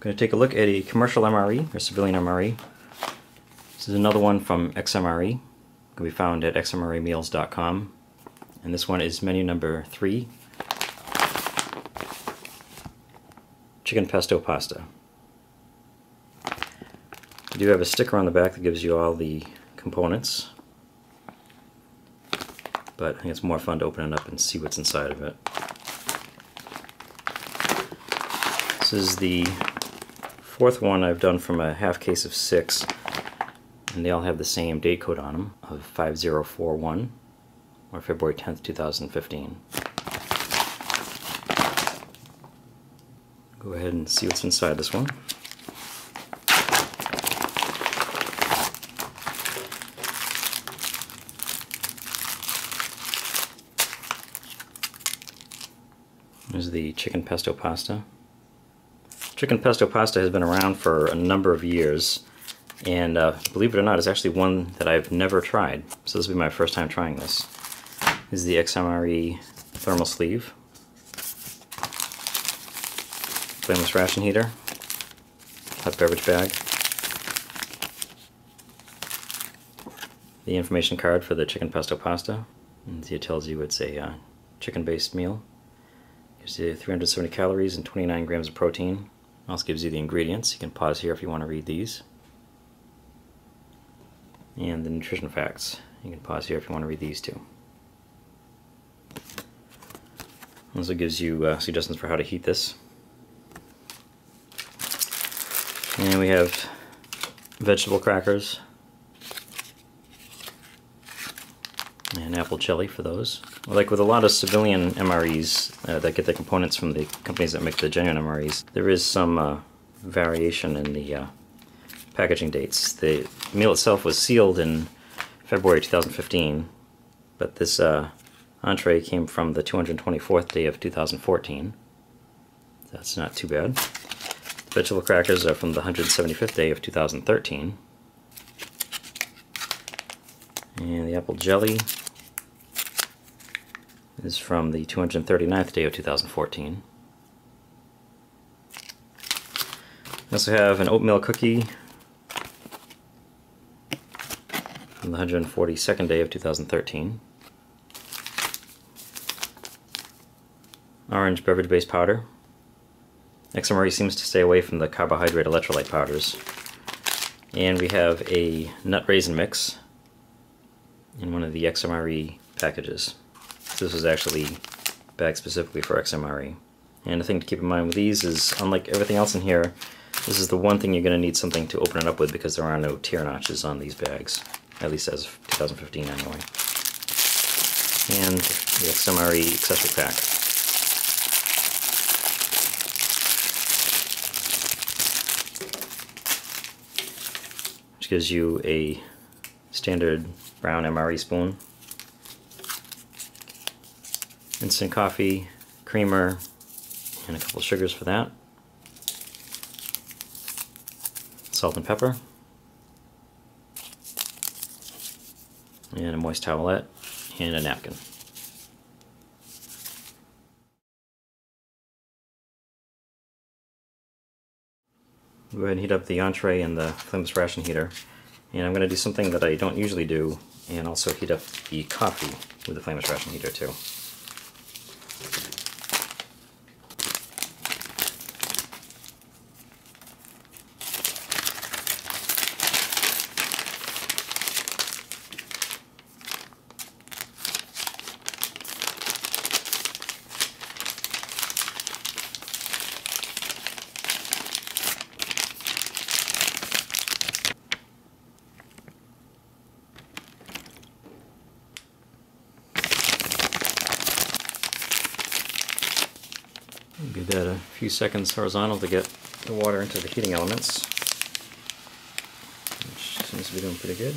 Going to take a look at a commercial MRE, or civilian MRE. This is another one from XMRE. It can be found at xmremeals.com. And this one is menu number 3. Chicken pesto pasta. You do have a sticker on the back that gives you all the components, but I think it's more fun to open it up and see what's inside of it. This is the 4th one I've done from a half case of 6, and they all have the same date code on them of 5041 or February 10th, 2015. Go ahead and see what's inside this one. There's the chicken pesto pasta. Chicken pesto pasta has been around for a number of years, and believe it or not, it's actually one that I've never tried. So this will be my first time trying this. This is the XMRE thermal sleeve, flameless ration heater, hot beverage bag, the information card for the chicken pesto pasta, and it tells you it's a chicken-based meal. Gives you 370 calories and 29 grams of protein. Also gives you the ingredients. You can pause here if you want to read these. And the nutrition facts. You can pause here if you want to read these too. Also gives you suggestions for how to heat this. And we have vegetable crackers and apple jelly for those. Like with a lot of civilian MREs that get their components from the companies that make the genuine MREs, there is some variation in the packaging dates. The meal itself was sealed in February 2015, but this entree came from the 224th day of 2014. That's not too bad. The vegetable crackers are from the 175th day of 2013. And the apple jelly is from the 239th day of 2014. We also have an oatmeal cookie from the 142nd day of 2013. Orange beverage-based powder. XMRE seems to stay away from the carbohydrate electrolyte powders. And we have a nut raisin mix in one of the XMRE packages. This was actually bagged specifically for XMRE. And the thing to keep in mind with these is, unlike everything else in here, this is the one thing you're going to need something to open it up with, because there are no tear notches on these bags, at least as of 2015 anyway. And the XMRE accessory pack. Which gives you a standard brown MRE spoon, instant coffee, creamer, and a couple sugars for that, salt and pepper, and a moist towelette, and a napkin. Go ahead and heat up the entree in the flameless ration heater. And I'm going to do something that I don't usually do, and also heat up the coffee with the flameless ration heater too. Give that a few seconds horizontal to get the water into the heating elements, which seems to be doing pretty good.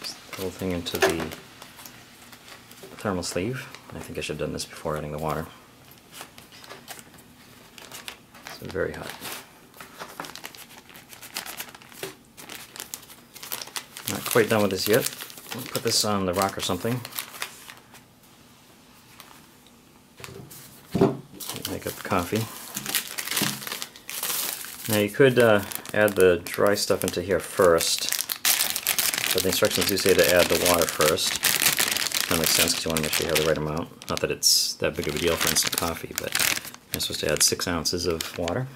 Just the whole thing into the thermal sleeve. I think I should have done this before adding the water. So very hot. Not quite done with this yet. We'll put this on the rock or something. Make up the coffee. Now you could add the dry stuff into here first, but the instructions do say to add the water first. That makes sense because you want to make sure you have the right amount. Not that it's that big of a deal for instant coffee, but I'm supposed to add 6 ounces of water.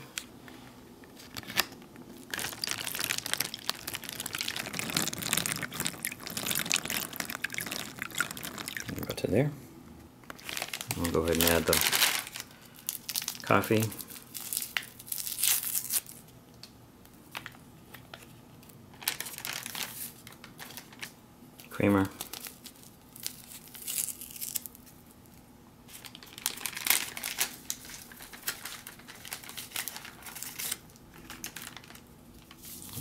About to there. We'll go ahead and add the coffee. Creamer.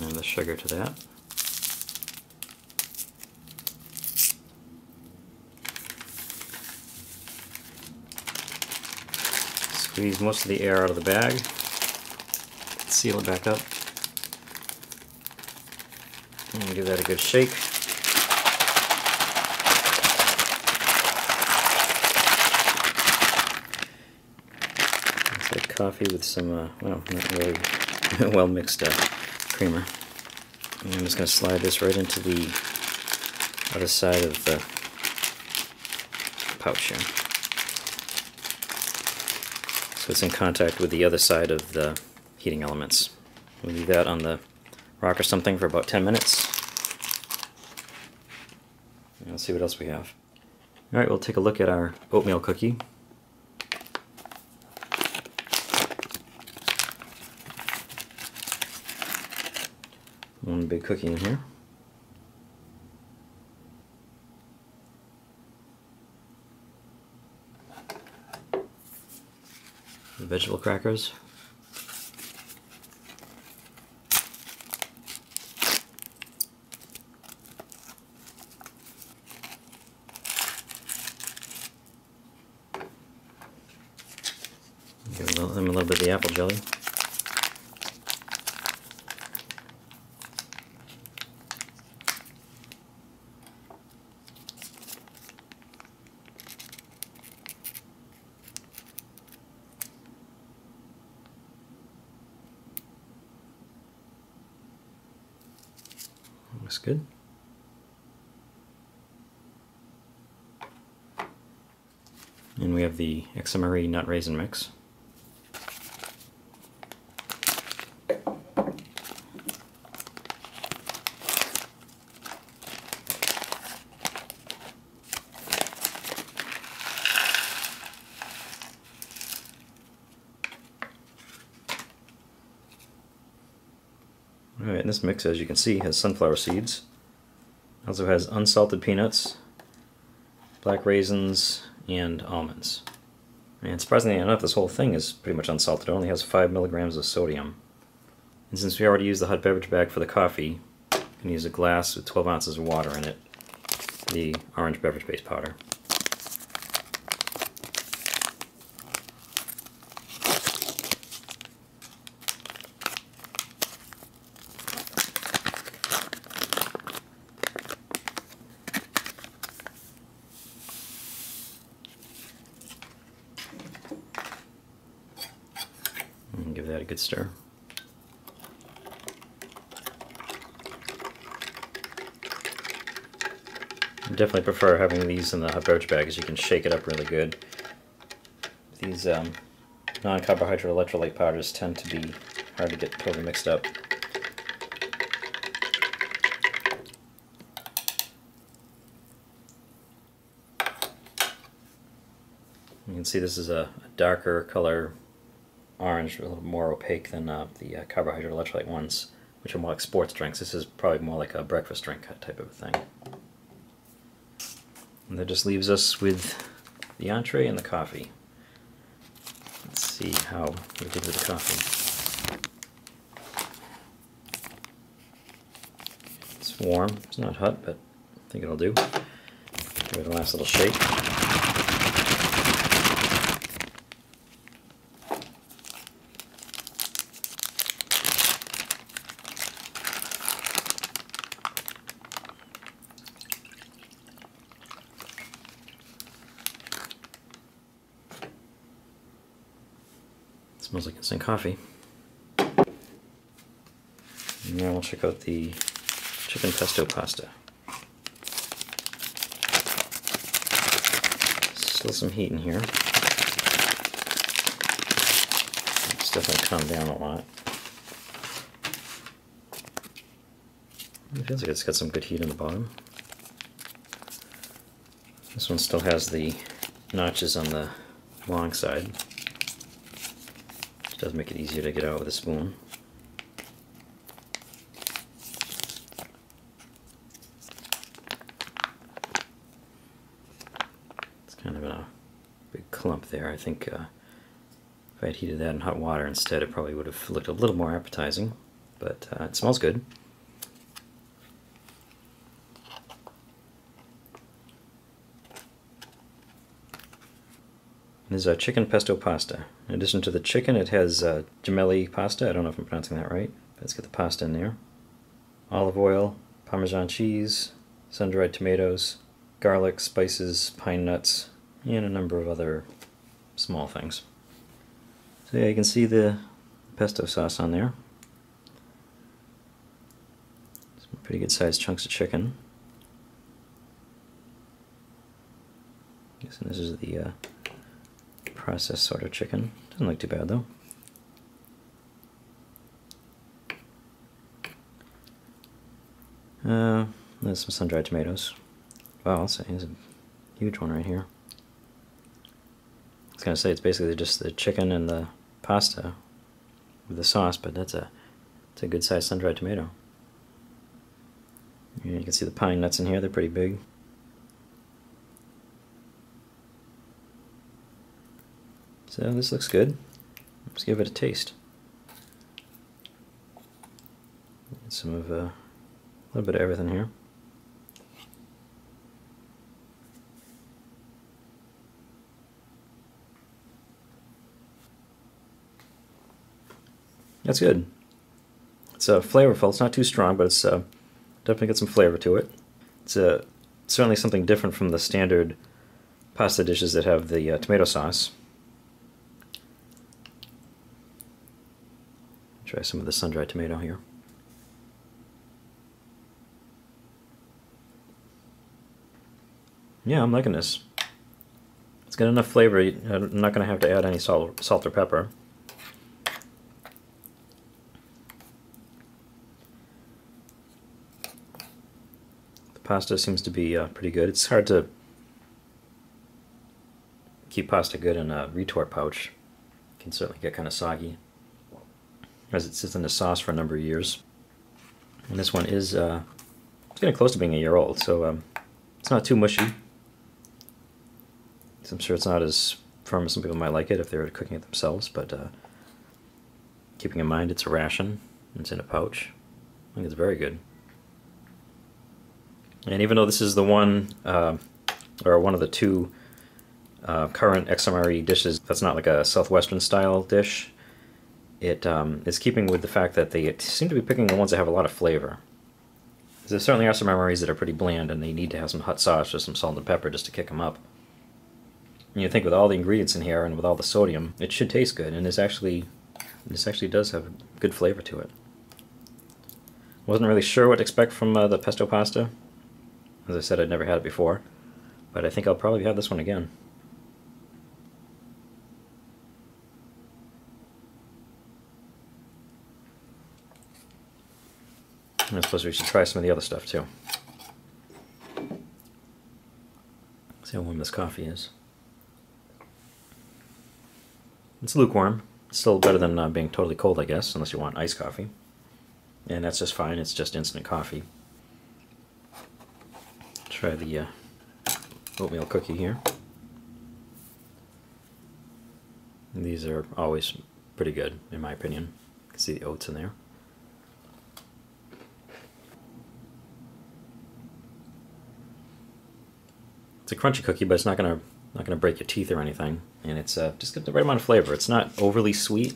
And the sugar to that. Squeeze most of the air out of the bag, seal it back up, and give that a good shake. It's like coffee with some, well, not really well mixed creamer. And I'm just going to slide this right into the other side of the pouch here. It's in contact with the other side of the heating elements. We'll leave that on the rock or something for about 10 minutes. And let's see what else we have. All right, we'll take a look at our oatmeal cookie. One big cookie in here. Vegetable crackers, give them a little bit of the apple jelly, looks good. And we have the XMRE nut raisin mix. Alright, and this mix, as you can see, has sunflower seeds. It also has unsalted peanuts, black raisins, and almonds. And surprisingly enough, this whole thing is pretty much unsalted. It only has 5 milligrams of sodium. And since we already used the hot beverage bag for the coffee, I'm going to use a glass with 12 ounces of water in it, the orange beverage base powder. And give that a good stir. I definitely prefer having these in the hot beverage bag because you can shake it up really good. These non-carbohydrate electrolyte powders tend to be hard to get totally mixed up. You can see this is a darker color. Orange, a little more opaque than the carbohydrate electrolyte ones, which are more like sports drinks. This is probably more like a breakfast drink type of thing. And that just leaves us with the entree and the coffee. Let's see how we did with the coffee. It's warm. It's not hot, but I think it'll do. Give it a last little shake. Smells like instant coffee. And now we'll check out the chicken pesto pasta. Still some heat in here. It's definitely calmed down a lot. It feels like it's got some good heat in the bottom. This one still has the notches on the long side, which does make it easier to get out with a spoon. Kind of in a big clump there. I think if I had heated that in hot water instead, it probably would have looked a little more appetizing, but it smells good. This is a chicken pesto pasta. In addition to the chicken, it has gemelli pasta. I don't know if I'm pronouncing that right, but let's get the pasta in there. Olive oil, Parmesan cheese, sun-dried tomatoes, garlic, spices, pine nuts, and a number of other small things. So yeah, you can see the pesto sauce on there. Some pretty good sized chunks of chicken. I'm guessing this is the processed sort of chicken. Doesn't look too bad though. There's some sun-dried tomatoes. Wow, I'll say it's a huge one right here. I was going to say it's basically just the chicken and the pasta with the sauce, but it's a good-sized sun-dried tomato. And you can see the pine nuts in here, they're pretty big. So this looks good. Let's give it a taste. Get some of a little bit of everything here. That's good. It's flavorful. It's not too strong, but it's definitely got some flavor to it. It's certainly something different from the standard pasta dishes that have the tomato sauce. Try some of the sun-dried tomato here. Yeah, I'm liking this. It's got enough flavor. I'm not going to have to add any salt or pepper. Pasta seems to be pretty good. It's hard to keep pasta good in a retort pouch. It can certainly get kind of soggy as it sits in the sauce for a number of years. And this one is it's getting close to being a year old, so it's not too mushy. I'm sure it's not as firm as some people might like it if they were cooking it themselves, but keeping in mind it's a ration, it's in a pouch, I think it's very good. And even though this is the one, or one of the two current XMRE dishes that's not like a Southwestern style dish, it is keeping with the fact that they seem to be picking the ones that have a lot of flavor. There certainly are some MREs that are pretty bland and they need to have some hot sauce or some salt and pepper just to kick them up. And you think with all the ingredients in here and with all the sodium, it should taste good, and this actually does have good flavor to it. Wasn't really sure what to expect from the pesto pasta. As I said, I'd never had it before, but I think I'll probably have this one again. And I suppose we should try some of the other stuff too. See how warm this coffee is. It's lukewarm. It's still better than being totally cold, I guess, unless you want iced coffee. And that's just fine, it's just instant coffee. Try the oatmeal cookie here. And these are always pretty good, in my opinion. You can see the oats in there. It's a crunchy cookie, but it's not gonna break your teeth or anything. And it's just got the right amount of flavor. It's not overly sweet,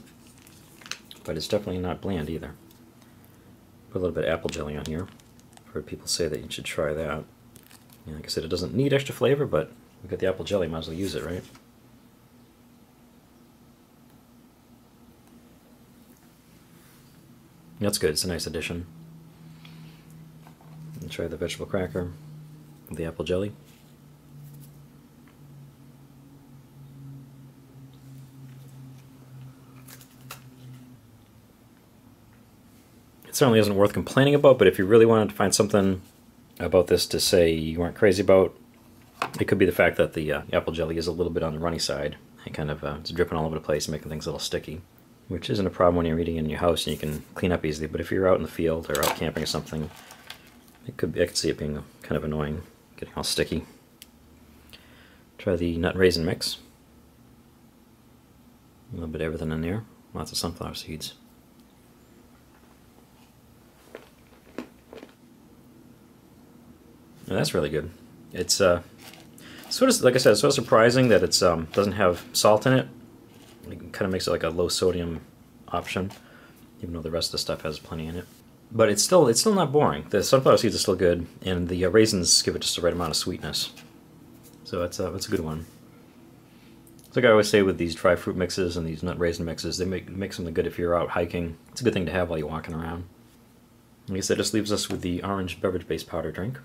but it's definitely not bland either. Put a little bit of apple jelly on here. I've heard people say that you should try that. And like I said, it doesn't need extra flavor, but we've got the apple jelly, might as well use it, right? That's good, it's a nice addition. And try the vegetable cracker with the apple jelly. It certainly isn't worth complaining about, but if you really wanted to find something about this to say you weren't crazy about, it could be the fact that the apple jelly is a little bit on the runny side. It kind of it's dripping all over the place, making things a little sticky, which isn't a problem when you're eating in your house and you can clean up easily. But if you're out in the field or out camping or something, it could be, I could see it being kind of annoying, getting all sticky. Try the nut raisin mix. A little bit of everything in there. Lots of sunflower seeds. Oh, that's really good. It's sort of, like I said, sort of surprising that it's doesn't have salt in it. It kind of makes it like a low sodium option, even though the rest of the stuff has plenty in it. But it's still not boring. The sunflower seeds are still good, and the raisins give it just the right amount of sweetness. So that's a good one. It's like I always say with these dry fruit mixes and these nut raisin mixes, they make something good if you're out hiking. It's a good thing to have while you're walking around. I guess that just leaves us with the orange beverage-based powder drink.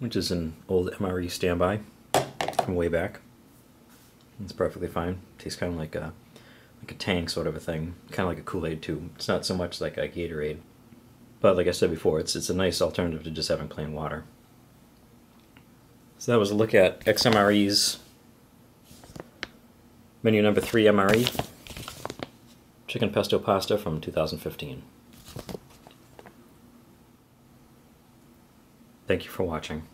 Which is an old XMRE standby from way back. It's perfectly fine. Tastes kind of like a Tang sort of a thing, kind of like a Kool-Aid too. It's not so much like a Gatorade, but like I said before, it's a nice alternative to just having plain water. So that was a look at XMRE's menu number 3 MRE, chicken pesto pasta from 2015. Thank you for watching.